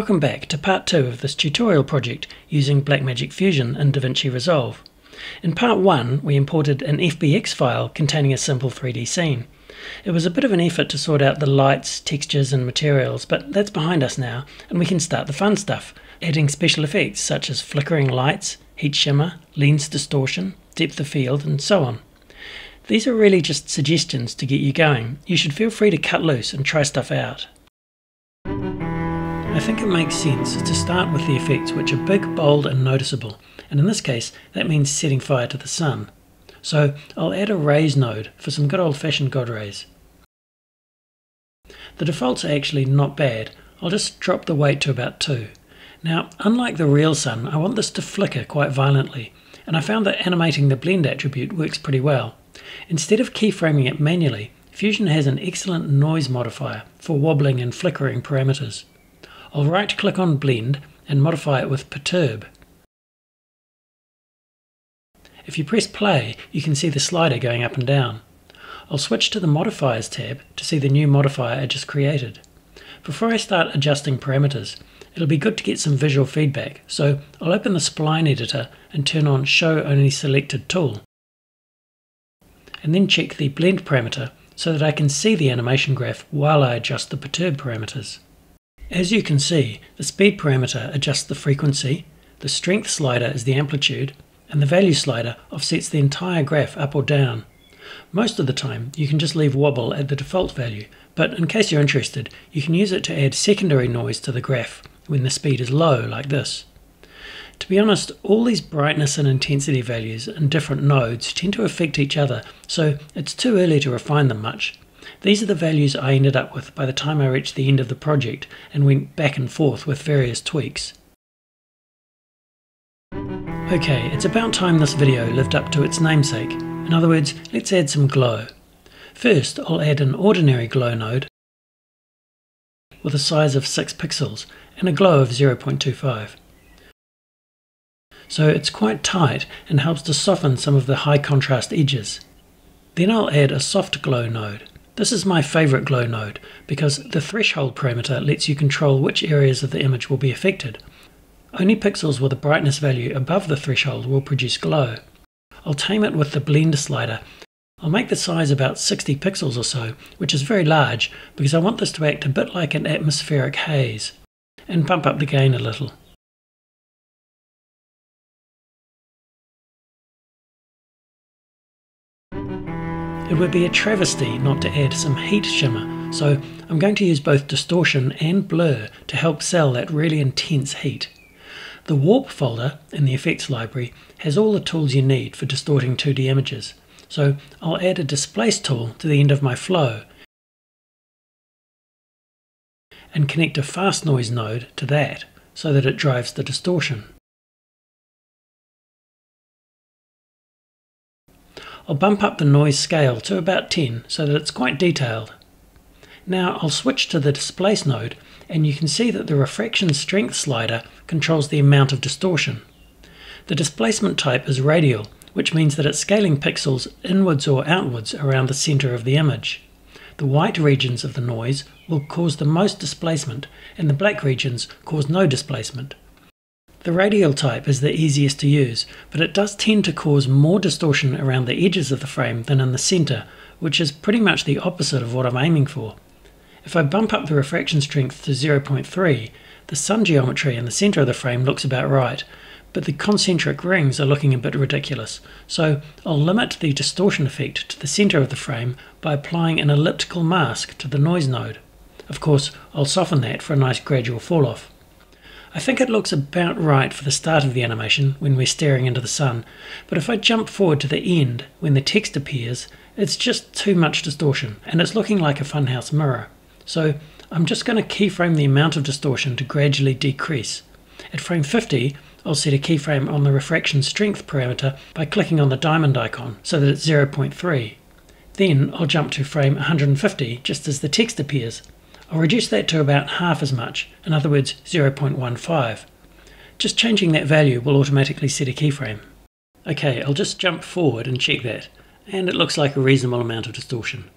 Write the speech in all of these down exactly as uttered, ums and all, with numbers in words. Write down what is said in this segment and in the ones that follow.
Welcome back to part two of this tutorial project using Blackmagic Fusion and DaVinci Resolve. In part one we imported an F B X file containing a simple three D scene. It was a bit of an effort to sort out the lights, textures and materials, but that's behind us now and we can start the fun stuff, adding special effects such as flickering lights, heat shimmer, lens distortion, depth of field and so on. These are really just suggestions to get you going. You should feel free to cut loose and try stuff out. I think it makes sense to start with the effects which are big, bold and noticeable, and in this case that means setting fire to the sun. So I'll add a rays node for some good old-fashioned god rays. The defaults are actually not bad, I'll just drop the weight to about two. Now unlike the real sun, I want this to flicker quite violently, and I found that animating the blend attribute works pretty well. Instead of keyframing it manually, Fusion has an excellent noise modifier for wobbling and flickering parameters. I'll right click on blend and modify it with Perturb. If you press play you can see the slider going up and down. I'll switch to the modifiers tab to see the new modifier I just created. Before I start adjusting parameters it'll be good to get some visual feedback, so I'll open the spline editor and turn on show only selected tool, and then check the blend parameter so that I can see the animation graph while I adjust the Perturb parameters. As you can see, the speed parameter adjusts the frequency, the strength slider is the amplitude, and the value slider offsets the entire graph up or down. Most of the time you can just leave wobble at the default value, but in case you're interested you can use it to add secondary noise to the graph when the speed is low, like this. To be honest, all these brightness and intensity values in different nodes tend to affect each other, so it's too early to refine them much. These are the values I ended up with by the time I reached the end of the project and went back and forth with various tweaks. Okay, it's about time this video lived up to its namesake. In other words, let's add some glow. First, I'll add an ordinary glow node with a size of six pixels and a glow of zero point two five. So it's quite tight and helps to soften some of the high contrast edges. Then I'll add a soft glow node. This is my favourite glow node because the threshold parameter lets you control which areas of the image will be affected. Only pixels with a brightness value above the threshold will produce glow. I'll tame it with the blend slider. I'll make the size about sixty pixels or so, which is very large because I want this to act a bit like an atmospheric haze, and bump up the gain a little. It would be a travesty not to add some heat shimmer, so I'm going to use both distortion and blur to help sell that really intense heat. The warp folder in the effects library has all the tools you need for distorting two D images, so I'll add a displace tool to the end of my flow and connect a fast noise node to that so that it drives the distortion. I'll bump up the noise scale to about ten so that it's quite detailed. Now I'll switch to the displace node and you can see that the refraction strength slider controls the amount of distortion. The displacement type is radial, which means that it's scaling pixels inwards or outwards around the center of the image. The white regions of the noise will cause the most displacement and the black regions cause no displacement. The radial type is the easiest to use, but it does tend to cause more distortion around the edges of the frame than in the center, which is pretty much the opposite of what I'm aiming for. If I bump up the refraction strength to zero point three, the sun geometry in the center of the frame looks about right, but the concentric rings are looking a bit ridiculous, so I'll limit the distortion effect to the center of the frame by applying an elliptical mask to the noise node. Of course, I'll soften that for a nice gradual falloff. I think it looks about right for the start of the animation when we're staring into the sun, but if I jump forward to the end when the text appears, it's just too much distortion and it's looking like a funhouse mirror. So I'm just going to keyframe the amount of distortion to gradually decrease. At frame fifty I'll set a keyframe on the refraction strength parameter by clicking on the diamond icon so that it's zero point three. Then I'll jump to frame one hundred fifty just as the text appears. I'll reduce that to about half as much, in other words zero point one five. Just changing that value will automatically set a keyframe. Okay, I'll just jump forward and check that, and it looks like a reasonable amount of distortion.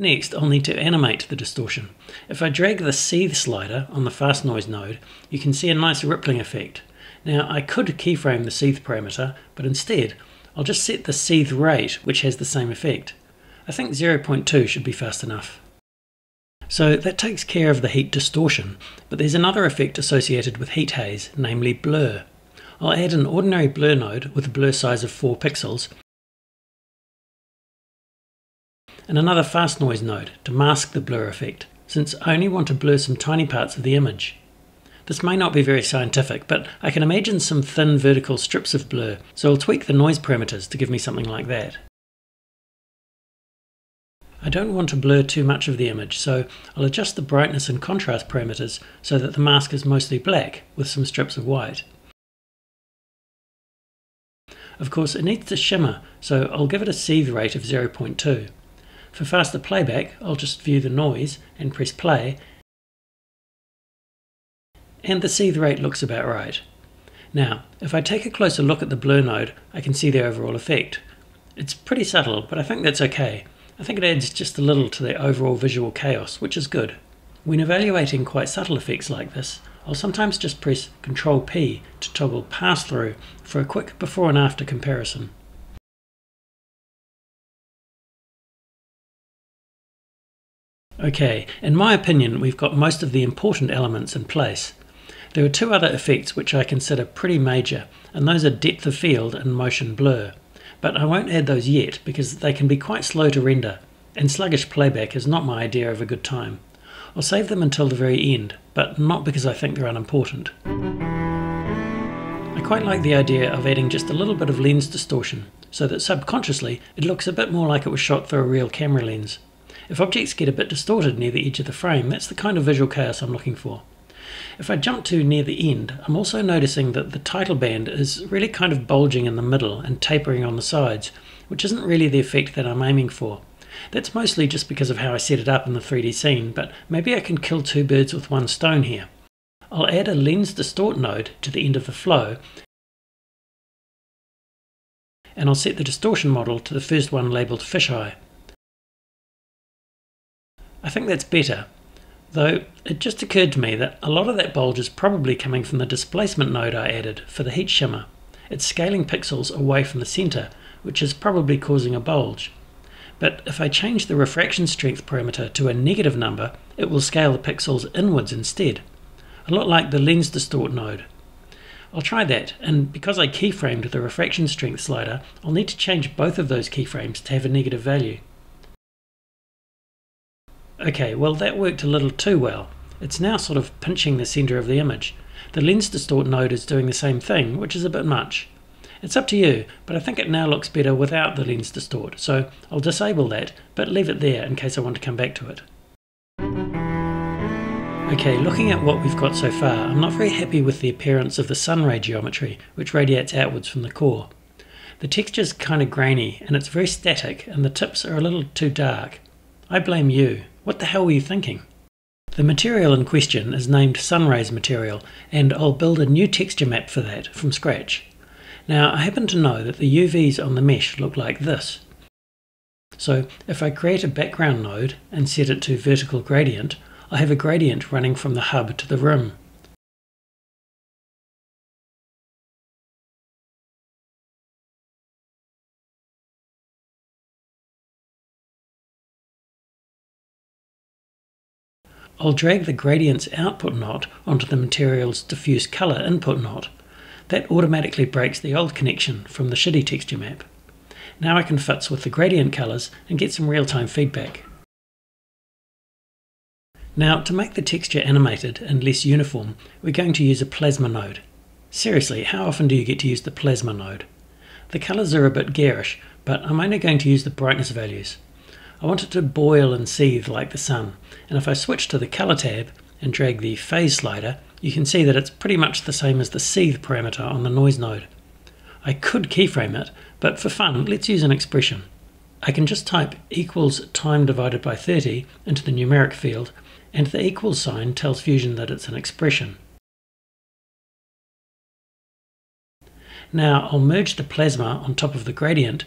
Next, I'll need to animate the distortion. If I drag the seethe slider on the fast noise node, you can see a nice rippling effect. Now, I could keyframe the seethe parameter, but instead, I'll just set the seethe rate, which has the same effect. I think zero point two should be fast enough. So that takes care of the heat distortion, but there's another effect associated with heat haze, namely blur. I'll add an ordinary blur node with a blur size of four pixels, and another fast noise node to mask the blur effect, since I only want to blur some tiny parts of the image. This may not be very scientific, but I can imagine some thin vertical strips of blur, so I'll tweak the noise parameters to give me something like that. I don't want to blur too much of the image, so I'll adjust the brightness and contrast parameters so that the mask is mostly black with some strips of white. Of course, it needs to shimmer, so I'll give it a seethe rate of zero point two. For faster playback, I'll just view the noise and press play, and the seethe rate looks about right. Now, if I take a closer look at the blur node, I can see the overall effect. It's pretty subtle, but I think that's okay. I think it adds just a little to the overall visual chaos, which is good. When evaluating quite subtle effects like this, I'll sometimes just press control P to toggle pass through for a quick before and after comparison. Okay, in my opinion, we've got most of the important elements in place. There are two other effects which I consider pretty major, and those are depth of field and motion blur. But I won't add those yet because they can be quite slow to render, and sluggish playback is not my idea of a good time. I'll save them until the very end, but not because I think they're unimportant. I quite like the idea of adding just a little bit of lens distortion, so that subconsciously it looks a bit more like it was shot through a real camera lens. If objects get a bit distorted near the edge of the frame, that's the kind of visual chaos I'm looking for. If I jump to near the end, I'm also noticing that the title band is really kind of bulging in the middle and tapering on the sides, which isn't really the effect that I'm aiming for. That's mostly just because of how I set it up in the three D scene, but maybe I can kill two birds with one stone here. I'll add a lens distort node to the end of the flow, and I'll set the distortion model to the first one labelled fisheye. I think that's better, though it just occurred to me that a lot of that bulge is probably coming from the displacement node I added for the heat shimmer. It's scaling pixels away from the centre, which is probably causing a bulge. But if I change the refraction strength parameter to a negative number, it will scale the pixels inwards instead, a lot like the lens distort node. I'll try that, and because I keyframed the refraction strength slider, I'll need to change both of those keyframes to have a negative value. Okay, well that worked a little too well. It's now sort of pinching the centre of the image. The lens distort node is doing the same thing, which is a bit much. It's up to you, but I think it now looks better without the lens distort, so I'll disable that, but leave it there in case I want to come back to it. Okay, looking at what we've got so far, I'm not very happy with the appearance of the sunray geometry, which radiates outwards from the core. The texture's kind of grainy, and it's very static, and the tips are a little too dark. I blame you. What the hell were you thinking? The material in question is named Sunrays Material, and I'll build a new texture map for that from scratch. Now, I happen to know that the U Vs on the mesh look like this. So, if I create a background node and set it to vertical gradient, I have a gradient running from the hub to the rim. I'll drag the gradient's output knot onto the material's diffuse colour input knot. That automatically breaks the old connection from the shitty texture map. Now I can futz with the gradient colours and get some real-time feedback. Now, to make the texture animated and less uniform, we're going to use a plasma node. Seriously, how often do you get to use the plasma node? The colours are a bit garish, but I'm only going to use the brightness values. I want it to boil and seethe like the sun, and if I switch to the Colour tab and drag the Phase slider, you can see that it's pretty much the same as the Seethe parameter on the Noise node. I could keyframe it, but for fun, let's use an expression. I can just type equals time divided by thirty into the numeric field, and the equals sign tells Fusion that it's an expression. Now I'll merge the plasma on top of the gradient,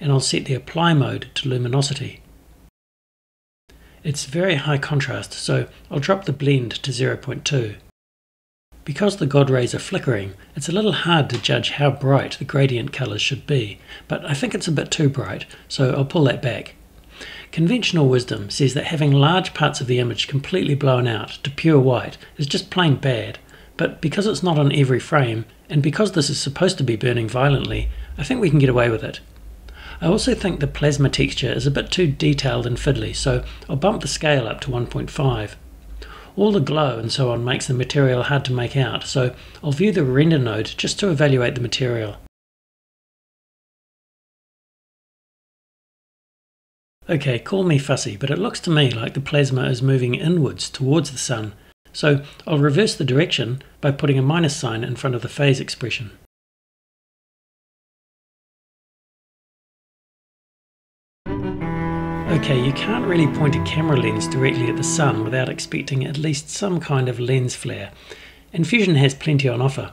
and I'll set the apply mode to luminosity. It's very high contrast, so I'll drop the blend to zero point two. Because the god rays are flickering, it's a little hard to judge how bright the gradient colours should be, but I think it's a bit too bright, so I'll pull that back. Conventional wisdom says that having large parts of the image completely blown out to pure white is just plain bad, but because it's not on every frame, and because this is supposed to be burning violently, I think we can get away with it. I also think the plasma texture is a bit too detailed and fiddly, so I'll bump the scale up to one point five. All the glow and so on makes the material hard to make out, so I'll view the render node just to evaluate the material. Okay, call me fussy, but it looks to me like the plasma is moving inwards towards the sun, so I'll reverse the direction by putting a minus sign in front of the phase expression. Okay, you can't really point a camera lens directly at the sun without expecting at least some kind of lens flare, and Fusion has plenty on offer.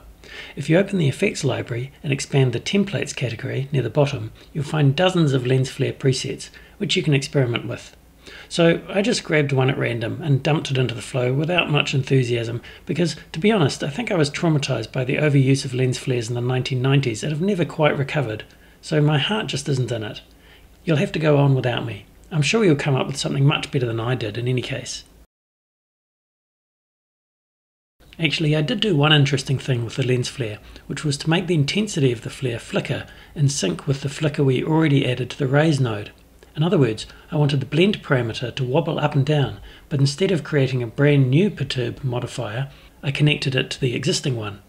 If you open the effects library and expand the templates category near the bottom, you'll find dozens of lens flare presets, which you can experiment with. So I just grabbed one at random and dumped it into the flow without much enthusiasm, because to be honest, I think I was traumatized by the overuse of lens flares in the nineteen nineties and have never quite recovered, so my heart just isn't in it. You'll have to go on without me. I'm sure you'll come up with something much better than I did in any case. Actually, I did do one interesting thing with the lens flare, which was to make the intensity of the flare flicker in sync with the flicker we already added to the rays node. In other words, I wanted the blend parameter to wobble up and down, but instead of creating a brand new Perturb modifier, I connected it to the existing one.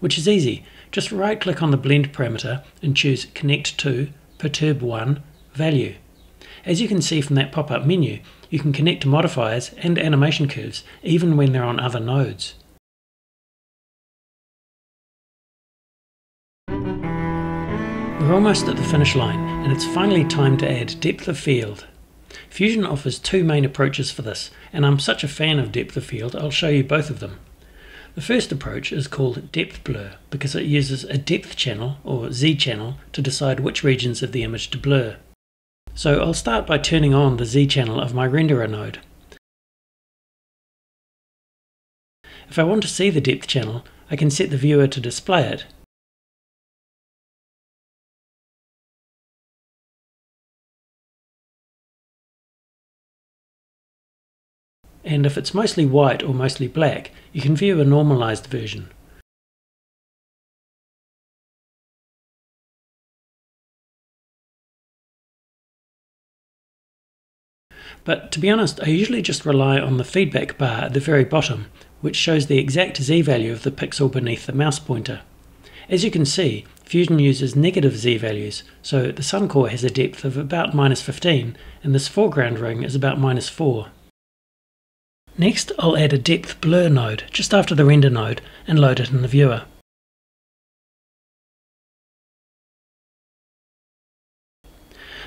Which is easy, just right click on the blend parameter and choose Connect to Perturb one Value. As you can see from that pop-up menu, you can connect to modifiers and animation curves, even when they're on other nodes. We're almost at the finish line, and it's finally time to add depth of field. Fusion offers two main approaches for this, and I'm such a fan of depth of field, I'll show you both of them. The first approach is called depth blur, because it uses a depth channel, or Z channel, to decide which regions of the image to blur. So I'll start by turning on the Z channel of my renderer node. If I want to see the depth channel, I can set the viewer to display it. And if it's mostly white or mostly black, you can view a normalized version. But to be honest, I usually just rely on the feedback bar at the very bottom, which shows the exact Z value of the pixel beneath the mouse pointer. As you can see, Fusion uses negative Z values, so the sun core has a depth of about minus fifteen, and this foreground ring is about minus four. Next, I'll add a depth blur node just after the render node and load it in the viewer.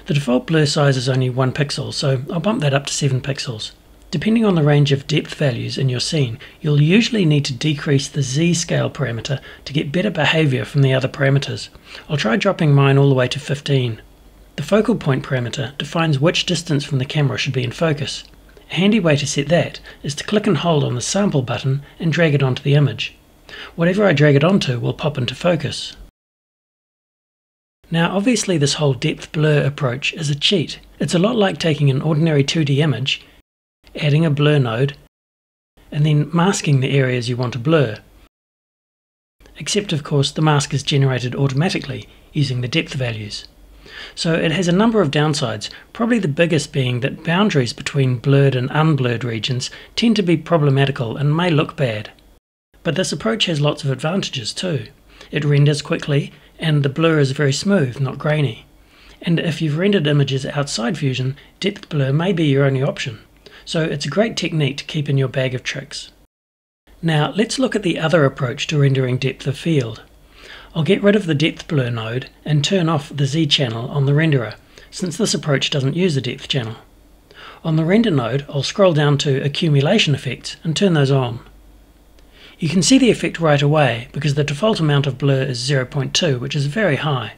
The default blur size is only one pixel, so I'll bump that up to seven pixels. Depending on the range of depth values in your scene, you'll usually need to decrease the Z scale parameter to get better behaviour from the other parameters. I'll try dropping mine all the way to fifteen. The focal point parameter defines which distance from the camera should be in focus. A handy way to set that is to click and hold on the sample button and drag it onto the image. Whatever I drag it onto will pop into focus. Now obviously this whole depth blur approach is a cheat. It's a lot like taking an ordinary two D image, adding a blur node, and then masking the areas you want to blur. Except of course the mask is generated automatically using the depth values. So it has a number of downsides, probably the biggest being that boundaries between blurred and unblurred regions tend to be problematical and may look bad. But this approach has lots of advantages too. It renders quickly, and the blur is very smooth, not grainy. And if you've rendered images outside Fusion, depth blur may be your only option. So it's a great technique to keep in your bag of tricks. Now let's look at the other approach to rendering depth of field. I'll get rid of the depth blur node and turn off the Z channel on the renderer, since this approach doesn't use a depth channel. On the render node, I'll scroll down to accumulation effects and turn those on. You can see the effect right away because the default amount of blur is zero point two, which is very high.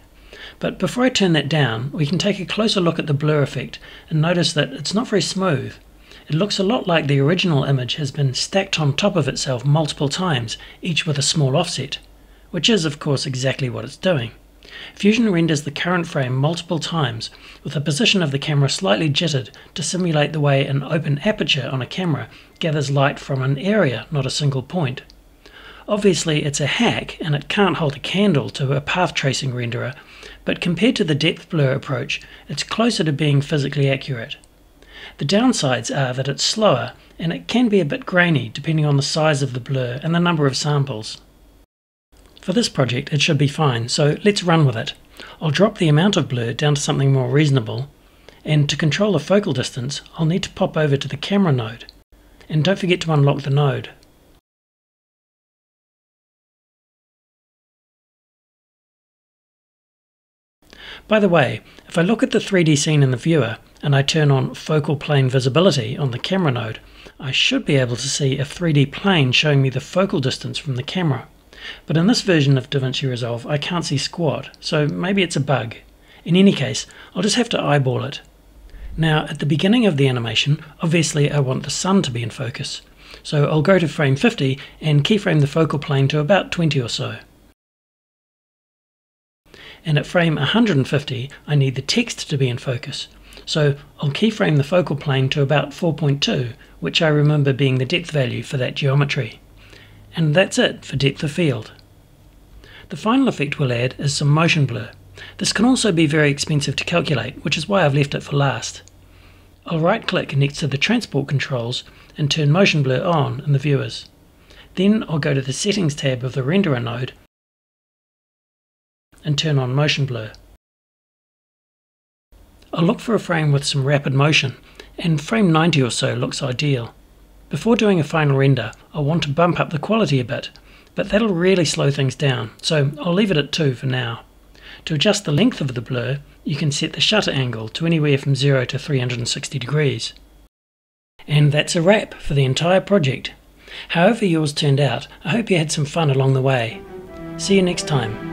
But before I turn that down, we can take a closer look at the blur effect and notice that it's not very smooth. It looks a lot like the original image has been stacked on top of itself multiple times, each with a small offset, which is of course exactly what it's doing. Fusion renders the current frame multiple times, with the position of the camera slightly jittered to simulate the way an open aperture on a camera gathers light from an area, not a single point. Obviously it's a hack and it can't hold a candle to a path tracing renderer, but compared to the depth blur approach, it's closer to being physically accurate. The downsides are that it's slower and it can be a bit grainy depending on the size of the blur and the number of samples. For this project it should be fine, so let's run with it. I'll drop the amount of blur down to something more reasonable, and to control the focal distance I'll need to pop over to the camera node, and don't forget to unlock the node. By the way, if I look at the three D scene in the viewer and I turn on focal plane visibility on the camera node, I should be able to see a three D plane showing me the focal distance from the camera. But in this version of DaVinci Resolve I can't see squat, so maybe it's a bug. In any case, I'll just have to eyeball it. Now at the beginning of the animation, obviously I want the sun to be in focus, so I'll go to frame fifty and keyframe the focal plane to about twenty or so. And at frame one hundred fifty I need the text to be in focus, so I'll keyframe the focal plane to about four point two, which I remember being the depth value for that geometry. And that's it for depth of field. The final effect we'll add is some motion blur. This can also be very expensive to calculate, which is why I've left it for last. I'll right click next to the transport controls and turn motion blur on in the viewers. Then I'll go to the settings tab of the renderer node and turn on motion blur. I'll look for a frame with some rapid motion, and frame ninety or so looks ideal. Before doing a final render, I want to bump up the quality a bit, but that'll really slow things down, so I'll leave it at two for now. To adjust the length of the blur, you can set the shutter angle to anywhere from zero to three hundred sixty degrees. And that's a wrap for the entire project. However yours turned out, I hope you had some fun along the way. See you next time.